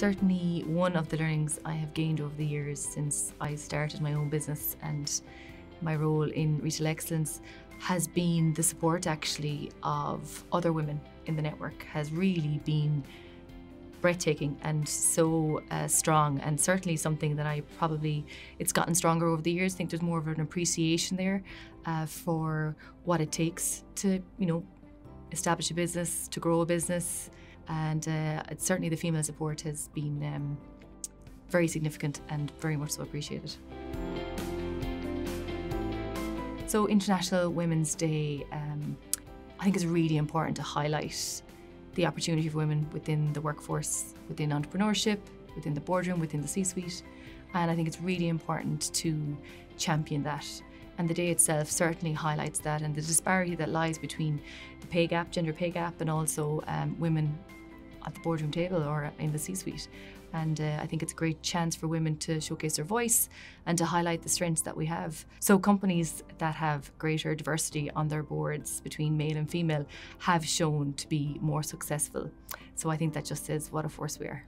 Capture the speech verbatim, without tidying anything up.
certainly one of the learnings I have gained over the years since I started my own business and my role in retail excellence has been the support actually of other women in the network has really been breathtaking and so uh, strong, and certainly something that I probably, it's gotten stronger over the years. I think there's more of an appreciation there uh, for what it takes to, you know, establish a business, to grow a business, and uh, certainly the female support has been um, very significant and very much so appreciated. So International Women's Day, um, I think it's really important to highlight the opportunity for women within the workforce, within entrepreneurship, within the boardroom, within the C-suite. And I think it's really important to champion that. And the day itself certainly highlights that, and the disparity that lies between the pay gap, gender pay gap, and also um, women at the boardroom table or in the C-suite. And uh, I think it's a great chance for women to showcase their voice and to highlight the strengths that we have. So companies that have greater diversity on their boards between male and female have shown to be more successful. So I think that just says what a force we are.